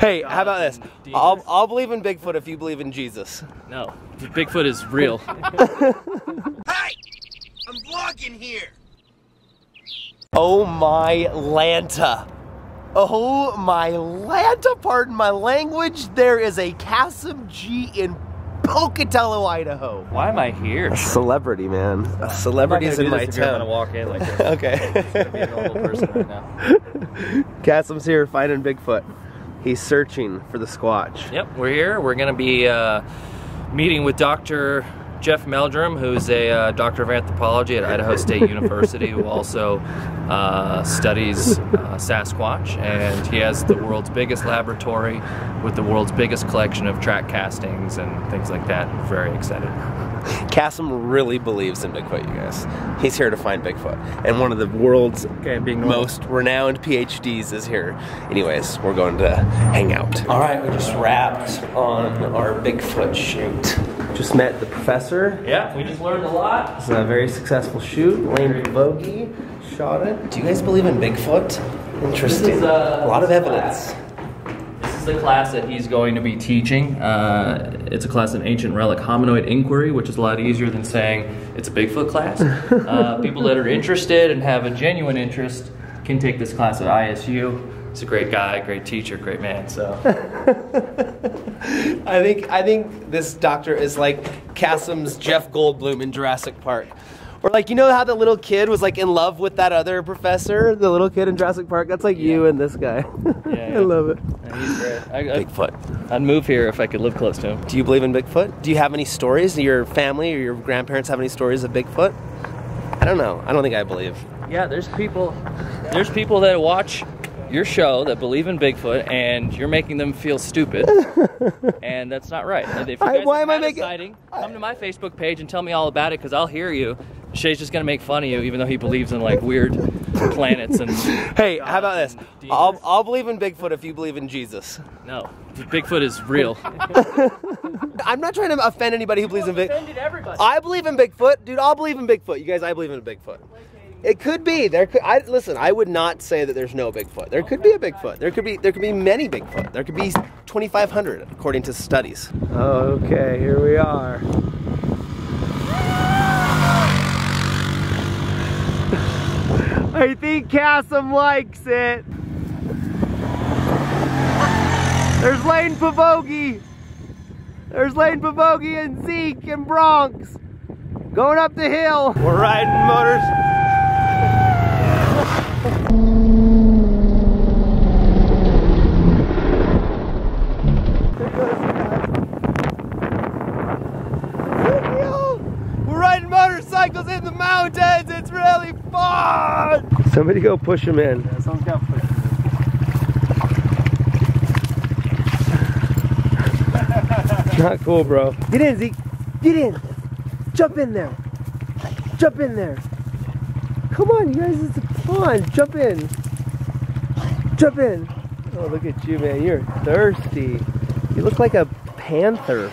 Hey, how about this? I'll believe in Bigfoot if you believe in Jesus. No, Bigfoot is real. Hey, I'm vlogging here. Oh my Lanta. Oh my Lanta, pardon my language. There is a Kassem G in Pocatello, Idaho. Why am I here? A celebrity, man. A celebrity's in my town. I'm not gonna do this if you're gonna walk in like this. Okay. It's gonna be a normal person right now. Kassem's here finding Bigfoot. He's searching for the Squatch. Yep, we're here. We're gonna be meeting with Dr. Jeff Meldrum, who's a doctor of anthropology at Idaho State University, who also studies Sasquatch, and he has the world's biggest laboratory with the world's biggest collection of track castings and things like that. I'm very excited. Kassem really believes in Bigfoot, you guys. He's here to find Bigfoot, and one of the world's most renowned PhDs is here. Anyways, we're going to hang out. All right, we just wrapped on our Bigfoot shoot. Just met the professor. Yeah, we just learned a lot. It's a very successful shoot. Lane Bogey shot it. Do you guys believe in Bigfoot? Interesting. Is, a lot of evidence. The class that he's going to be teaching, it's a class in ancient relic hominoid inquiry, which is a lot easier than saying it's a Bigfoot class. People that are interested and have a genuine interest can take this class at ISU. It's a great guy, great teacher, great man. So I think this doctor is like Kassem's Jeff Goldblum in Jurassic Park. Or like, you know how the little kid was like in love with that other professor? The little kid in Jurassic Park? That's like you and this guy. Yeah, yeah. I love it. Yeah, he's great. Bigfoot. I'd move here if I could live close to him. Do you believe in Bigfoot? Do you have any stories? Do your family or your grandparents have any stories of Bigfoot? I don't know. I don't think I believe. Yeah, there's people that watch your show that believe in Bigfoot, and you're making them feel stupid, and that's not right. If you guys come to my Facebook page and tell me all about it, because I'll hear you. Shay's just gonna make fun of you, even though he believes in like weird planets and. Hey, how about this? I'll believe in Bigfoot if you believe in Jesus. No, Bigfoot is real. I'm not trying to offend anybody who believes in Bigfoot. I believe in Bigfoot, dude. I'll believe in Bigfoot. You guys, I believe in Bigfoot. It could be there. Listen, I would not say that there's no Bigfoot. There could be a Bigfoot. There could be many Bigfoot. There could be 2,500 according to studies. Okay, here we are. I think Kassem likes it. There's Lane Pavogie. There's Lane Pavogie and Zeke and Bronx going up the hill. We're riding motors. Somebody go push him in. Yeah, someone's got to push him in. Not cool, bro. Get in, Zeke. Get in. Jump in there. Jump in there. Come on, you guys. It's a pond. Jump in. Jump in. Oh, look at you, man. You're thirsty. You look like a panther.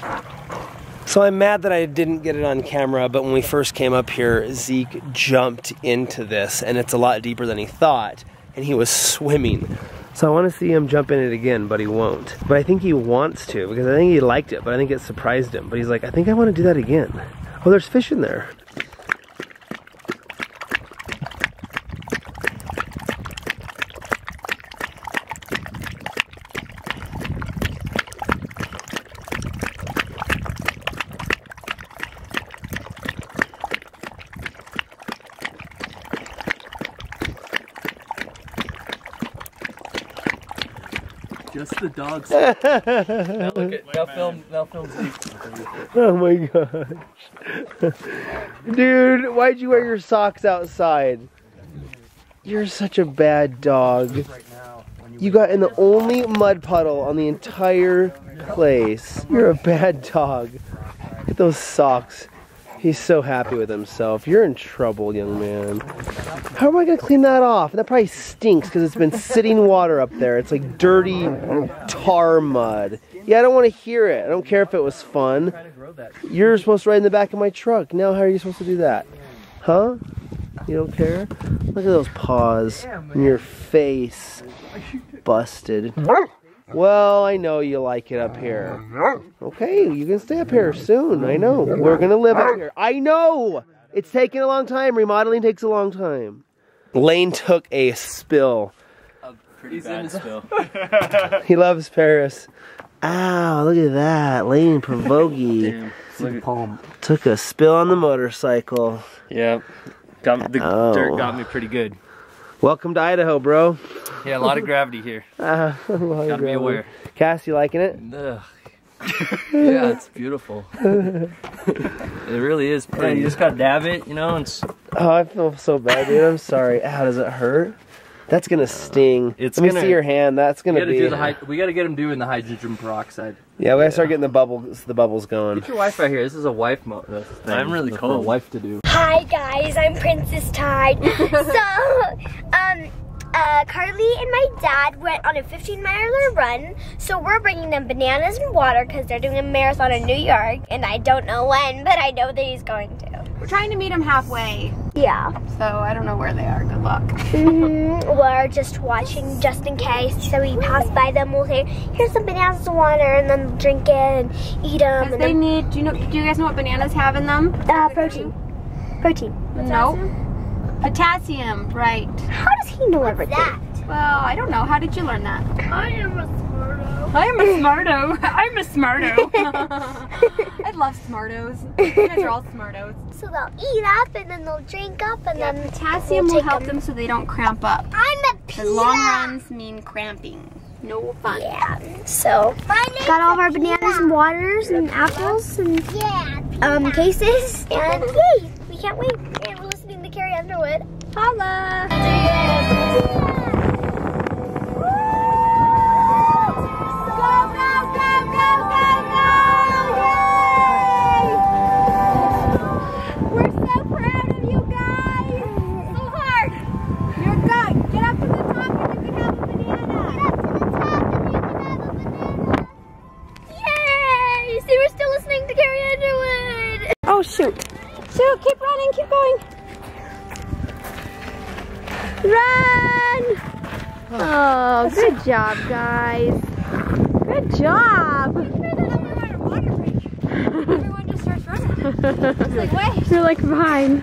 So I'm mad that I didn't get it on camera, but when we first came up here, Zeke jumped into this, and it's a lot deeper than he thought, and he was swimming. So I want to see him jump in it again, but he won't. But I think he wants to, because I think he liked it, but I think it surprised him. But he's like, I think I want to do that again. Oh, there's fish in there. Just the dogs. Now look at, now film Zeke. Oh my gosh. Dude, why'd you wear your socks outside? You're such a bad dog. You got in the only mud puddle on the entire place. You're a bad dog. Look at those socks. He's so happy with himself. You're in trouble, young man. How am I gonna clean that off? That probably stinks because it's been sitting water up there. It's like dirty tar mud. Yeah, I don't want to hear it. I don't care if it was fun. You're supposed to ride in the back of my truck. Now how are you supposed to do that? Huh? You don't care? Look at those paws and your face. Busted. Well, I know you like it up here. Okay, you can stay up here soon. I know. We're going to live up here. I know! It's taking a long time. Remodeling takes a long time. Lane took a spill. A pretty bad spill. He loves Paris. Ow, look at that. Lane Pavogie took a spill on the motorcycle. Yeah, the dirt got me pretty good. Welcome to Idaho, bro. Yeah, a lot of gravity here. Gotta be aware. Cass, you liking it? Ugh. Yeah, it's beautiful. It really is pretty. Yeah, you just gotta dab it, you know? And oh, I feel so bad, dude. I'm sorry. Ow, does it hurt? That's gonna sting. Let me see your hand. That's gonna we gotta get him doing the hydrogen peroxide. Yeah, we gotta start getting the bubbles going. Get your wife right here. This is a wife mode. I'm really cold. A wife to do. Hi guys, I'm Princess Tide. Carly and my dad went on a 15-mile run, so we're bringing them bananas and water because they're doing a marathon in New York, and I don't know when, but I know that he's going to. We're trying to meet him halfway. Yeah. So I don't know where they are. Good luck. We're just watching just in case. So we pass by them, we'll say, here's some bananas and water, and then drink it and eat them. And they need, do you guys know what bananas have in them? Protein. Protein. No. Nope. Potassium, right. How does he know that? Well, I don't know. How did you learn that? I am a smarto. I am a smarto. I'm a smarto. I love smartos. You guys are all smartos. So they'll eat up and then they'll drink up and then potassium will help them so they don't cramp up. I'm a pizza. The long runs mean cramping. No fun. Yeah. So got all of our bananas and waters and apples and cases and yay! We can't wait. And we're listening to Carrie Underwood. Holla! Go, go, go, go, go! Yay! We're so proud of you guys! So hard! You're good! Get up to the top and you can have a banana! Get up to the top and you can have a banana! Yay! See, we're still listening to Carrie Underwood! Oh, shoot! Shoot, keep running, keep going. Run! Oh, good job, guys. Good job. Everyone just starts running. Like, wait. They're like mine.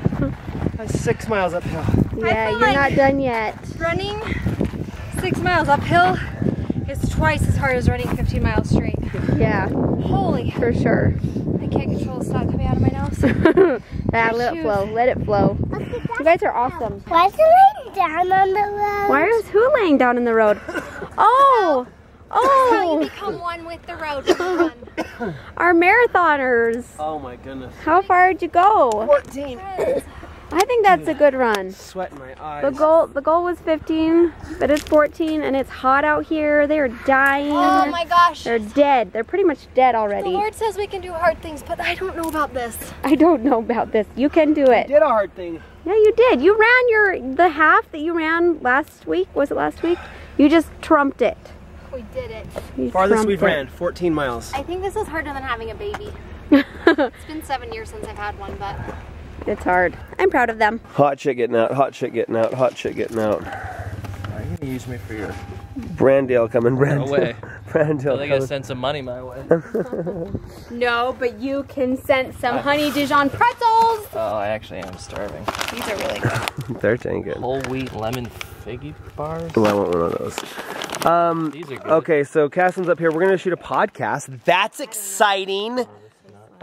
That's 6 miles uphill. Yeah, you're like not done yet. Running 6 miles uphill is twice as hard as running 15 miles straight. Yeah. Holy. For sure. I can't control the snot coming out of my nose. Nah, let it flow. Let it flow. You guys are awesome. Why is it laying down on the road? Why is who laying down in the road? Oh! Oh! How you become one with the road. Our marathoners. Oh my goodness. How far did you go? 14. I think that's a good run. Sweat in my eyes. The goal was 15, but it's 14, and it's hot out here. They are dying. Oh my gosh. They're dead. They're pretty much dead already. The Lord says we can do hard things, but I don't know about this. I don't know about this. You can do it. You did a hard thing. Yeah, you did. You ran the half that you ran last week. Was it last week? You just trumped it. We did it. You farthest we've ran, 14 miles. I think this is harder than having a baby. It's been 7 years since I've had one, but it's hard. I'm proud of them. Hot shit getting out, hot shit getting out, hot shit getting out. Are you gonna use me for your Brandale coming? Brandale. No way. Brandale. They gotta send some money my way. No, but you can send some honey Dijon pretzels. Oh, I actually am starving. These are really good. They're dang good. Whole wheat lemon figgy bars. Oh, I want one of those. These are good. Okay, so Kassem's up here. We're gonna shoot a podcast. That's exciting.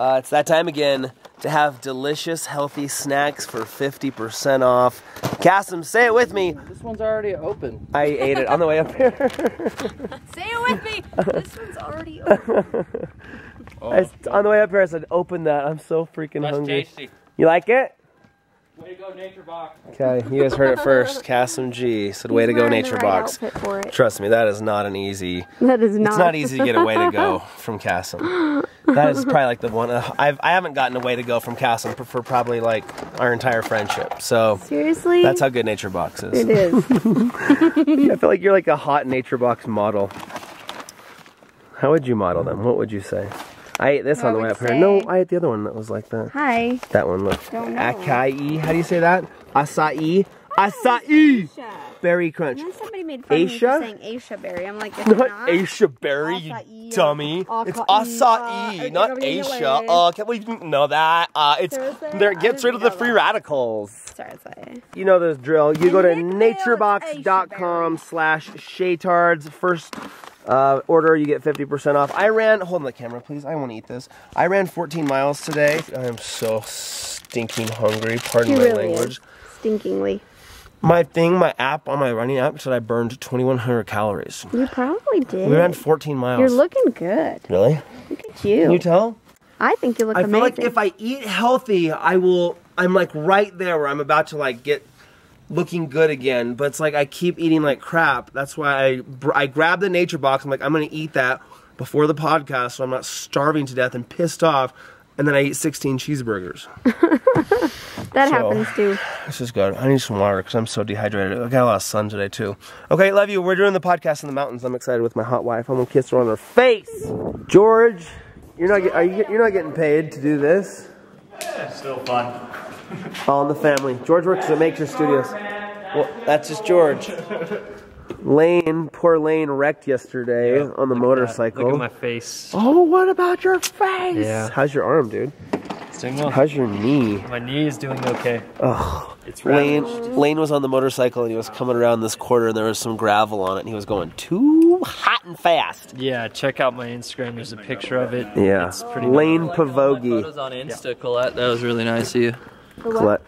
It's that time again to have delicious, healthy snacks for 50% off. Kassem, say it with me. This one's already open. I ate it on the way up here. Say it with me. This one's already open. Oh. On the way up here, I said, open that. I'm so freaking hungry. Tasty. You like it? Way to go, NatureBox. Okay, you guys heard it first. Kassem G said, way to go, NatureBox. Right, trust me, that is not an easy. That is not. It's not easy to get a way to go from Kassem. That is probably like the one I haven't gotten a way to go from Kassem for probably like our entire friendship. So seriously, that's how good NatureBox is. It is. Yeah, I feel like you're like a hot NatureBox model. How would you model them? What would you say? I ate this on the way up here. No, I ate the other one that was like that. Hi. That one, look. Acai. How do you say that? Acai. Acai berry crunch. And then somebody made fun of me for saying Aisha berry. I'm like, it's not Aisha berry, you dummy. It's acai, not Aisha. Oh, I can't believe you didn't know that. It's there. It gets rid of the free radicals. Sorry, sorry. You know this drill. You go to naturebox.com/shaytards. First order, you get 50% off. I ran, hold on the camera, please. I want to eat this. I ran 14 miles today. I am so stinking hungry. Pardon my language. Stinkingly. My thing, my app, on my running app said I burned 2,100 calories. You probably did. We ran 14 miles. You're looking good. Really? Look at you. Can you tell? I think you look amazing. I feel like if I eat healthy, I will, I'm like right there where I'm about to like get looking good again. But it's like I keep eating like crap. That's why I grabbed the Nature Box. I'm like, I'm going to eat that before the podcast so I'm not starving to death and pissed off. And then I eat 16 cheeseburgers. That happens too. This is good. I need some water because I'm so dehydrated. I got a lot of sun today too. Okay, love you. We're doing the podcast in the mountains. I'm excited with my hot wife. I'm gonna kiss her on her face. George, you're not getting paid to do this. It's still fun. All in the family. George works at Maker Studios. Well, that's just George. Lane, poor Lane wrecked yesterday on the motorcycle. Look at my face. Oh, what about your face? Yeah. How's your arm, dude? It's doing well. How's your knee? My knee is doing okay. Oh, it's Lane was on the motorcycle and he was coming around this corner and there was some gravel on it and he was going too hot and fast. Yeah, check out my Instagram. There's a picture of it. Yeah. It's pretty Lane Pavogie. Photos on Insta, Colette. That was really nice of you. Colette.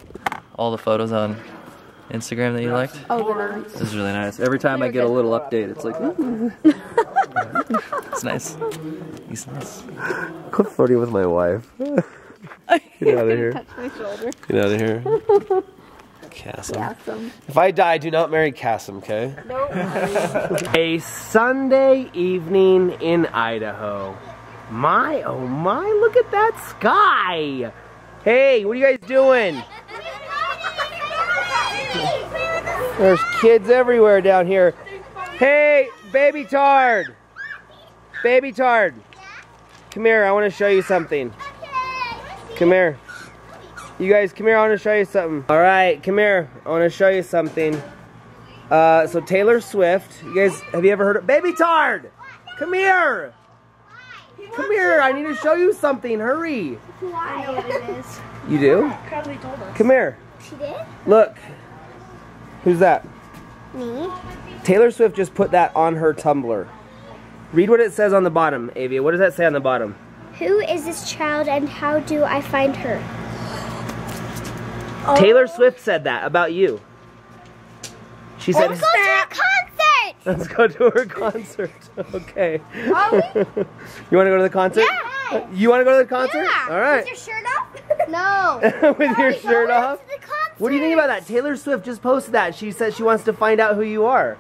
All the photos on Instagram that you liked? Oh, this is really nice. Every time I get a little update, it's like, it's nice. He's nice. Quit flirting with my wife. Get out of here. Touch my shoulder. Get out of here. Kassem. If I die, do not marry Kassem, okay? Nope. A Sunday evening in Idaho. My, oh my, look at that sky. Hey, what are you guys doing? There's kids everywhere down here. Hey, baby Tard! Baby Tard! Come here, I want to show you something. Come here. You guys, come here, I want to show you something. Alright, come here, I want to show you something. So Taylor Swift, you guys, have you ever heard of... Baby Tard! Come here! Come here, I need to show you something, hurry! I know what it is. You do? Probably told us. Come here. She did? Look. Who's that? Me. Taylor Swift just put that on her Tumblr. Read what it says on the bottom, Avia. What does that say on the bottom? Who is this child and how do I find her? Oh. Taylor Swift said that about you. She said, let's go to her concert! Let's go to her concert. Okay. You want to go to the concert? Yeah. You want to go to the concert? Yeah. All right. With your shirt off? No. With your shirt off? What do you think about that? Taylor Swift just posted that. She said she wants to find out who you are.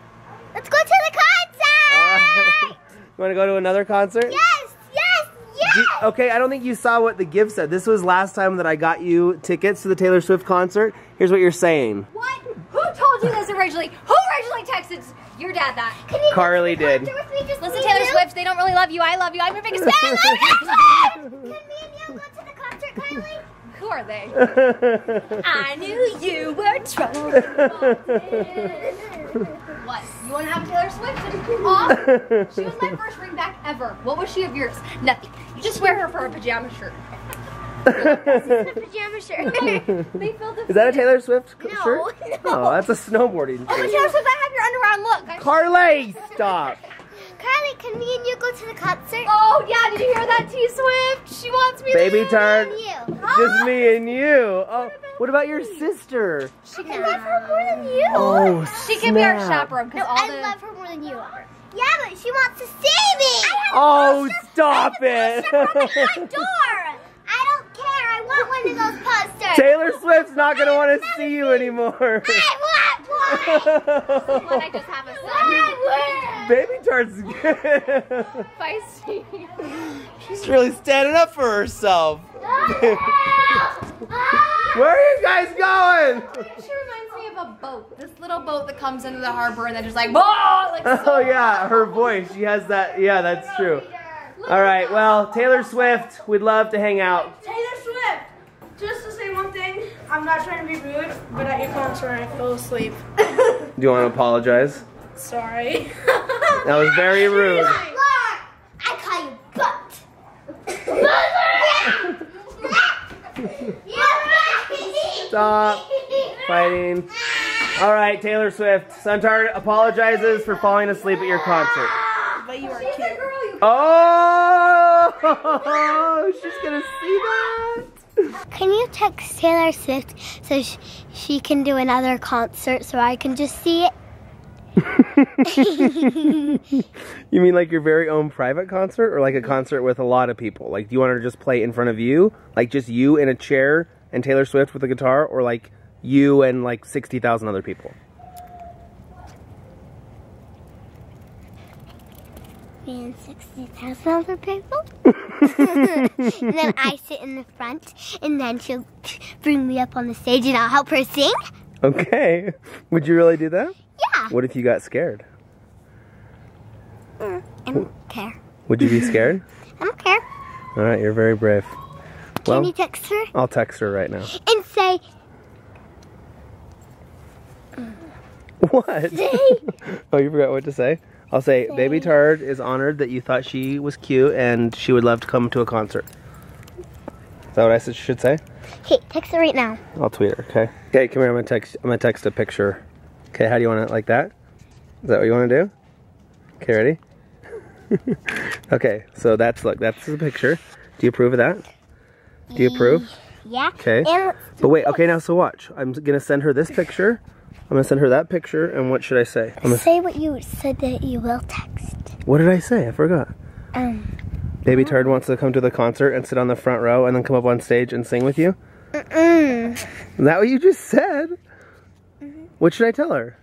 Let's go to the concert! You want to go to another concert? Yes! Yes! Yes! Okay, I don't think you saw what the gift said. This was last time that I got you tickets to the Taylor Swift concert. Here's what you're saying. What? Who told you this originally? Who originally texted your dad that? Carly did. Listen, Taylor Swift, they don't really love you. I love you. I'm your biggest fan. I love you, Taylor Swift! Can me and you go to the concert, Kylie? Who are they? I knew you were trouble. What? You want to have Taylor Swift? Off? She was my first ring back ever. What was she of yours? Nothing. You just wear her for a pajama shirt. That's a pajama shirt. They filled it. Is that a Taylor Swift shirt? No. Oh, that's a snowboarding shirt. Oh, Taylor Swift, I have your underarm. Look. Carly, stop. Carly, can me and you go to the concert? Oh, yeah, did you hear that, T-Swift? She wants me to turn. Me and you. Huh? Just me and you. Oh, what about your sister? She can love her more than you. Oh, she can be our chaperone. No, I love her more than you are. Yeah, but she wants to see me. Oh, stop it. I have a poster from my door. I don't care. I want one of those posters. Taylor Swift's not going to want to see you anymore. I just have a son. Baby Tard's good. Feisty. She's really standing up for herself. Where are you guys going? She reminds me of a boat. This little boat that comes into the harbor and then just like, oh yeah, her voice. She has that. Yeah, that's true. All right. Well, Taylor Swift, we'd love to hang out. Taylor Swift, just to say one thing, I'm I'm not trying to be rude, but I ate monster and I fell asleep. Do you want to apologize? Sorry. That was very rude. I call you butt. Stop fighting. All right, Taylor Swift. Suntar apologizes for falling asleep at your concert. But you are cute. Oh, she's gonna see that. Can you text Taylor Swift so she can do another concert so I can just see it? You mean like your very own private concert, or like a concert with a lot of people? Like, do you want her to just play in front of you? Like just you in a chair and Taylor Swift with a guitar, or like you and like 60,000 other people? Me and 60,000 other people? And then I sit in the front, and then she'll bring me up on the stage and I'll help her sing. Okay. Would you really do that? Yeah. What if you got scared? I don't care. Would you be scared? I don't care. All right, you're very brave. Well, can you text her? I'll text her right now. And say... What? Say... Oh, you forgot what to say? I'll say, Baby Tard is honored that you thought she was cute and she would love to come to a concert. Is that what I should say? Hey, text her right now. I'll tweet her, okay? Okay, come here, I'm gonna text a picture. Okay, how do you want it, like that? Is that what you want to do? Okay, ready? Okay, so that's the picture. Do you approve of that? Do you approve? Yeah. Okay. But wait, okay, now so watch. I'm gonna send her this picture. I'm going to send her that picture, and what should I say? I'm gonna say what you said that you will text. What did I say? I forgot. Baby Tard wants to come to the concert and sit on the front row and then come up on stage and sing with you? Mm-mm. Is that what you just said? Mm-hmm. What should I tell her?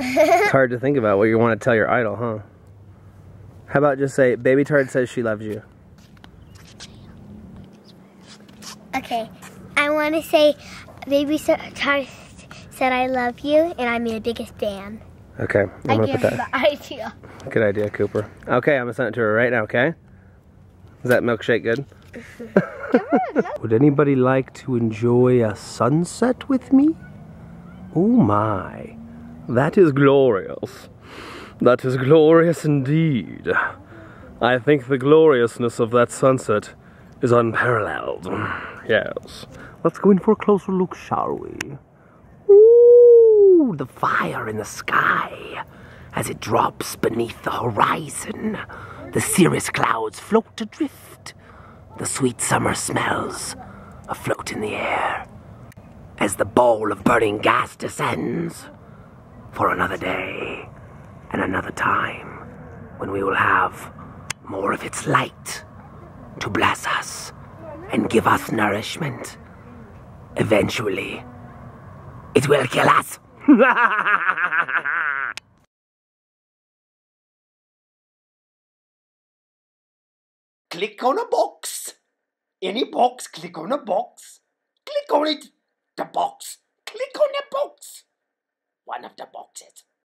It's hard to think about what you want to tell your idol, huh? How about just say, Baby Tard says she loves you? Okay. I want to say, Baby Tard said I love you, and I'm your biggest fan. Okay, I'm going to put that. I gave you the idea. Good idea, Cooper. Okay, I'm going to send it to her right now, okay? Is that milkshake good? Would anybody like to enjoy a sunset with me? Oh my, that is glorious. That is glorious indeed. I think the gloriousness of that sunset is unparalleled. Yes. Let's go in for a closer look, shall we? Ooh, the fire in the sky. As it drops beneath the horizon, the cirrus clouds float adrift. The sweet summer smells afloat in the air. As the bowl of burning gas descends for another day and another time, when we will have more of its light to bless us and give us nourishment. Eventually, it will kill us. Click on a box. Any box, click on a box. Click on it. The box. Click on the box. One of the boxes.